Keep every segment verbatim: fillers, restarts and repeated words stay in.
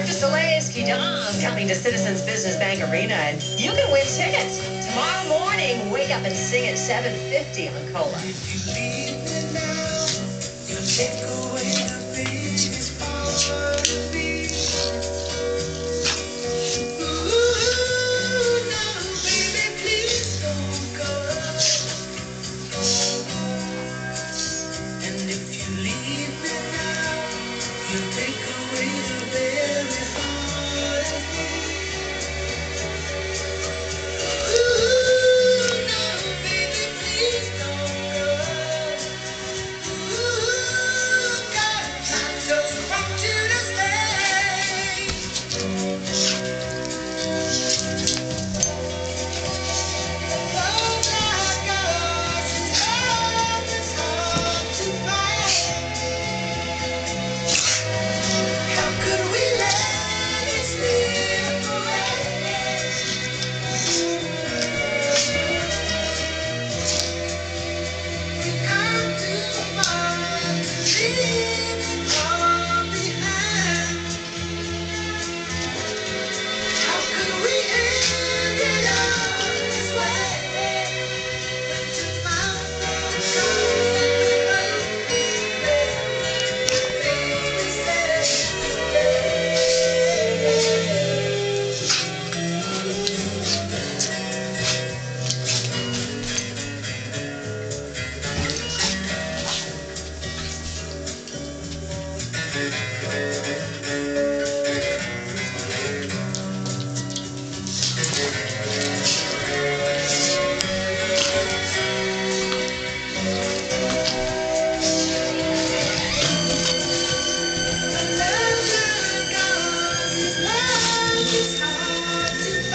Mister Salis Kedong coming to Citizens Business Bank Arena, and you can win tickets tomorrow morning. Wake up and sing at seven fifty on Cola.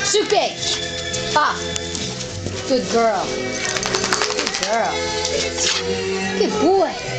Super! Ah! Good girl. Good girl. Good boy.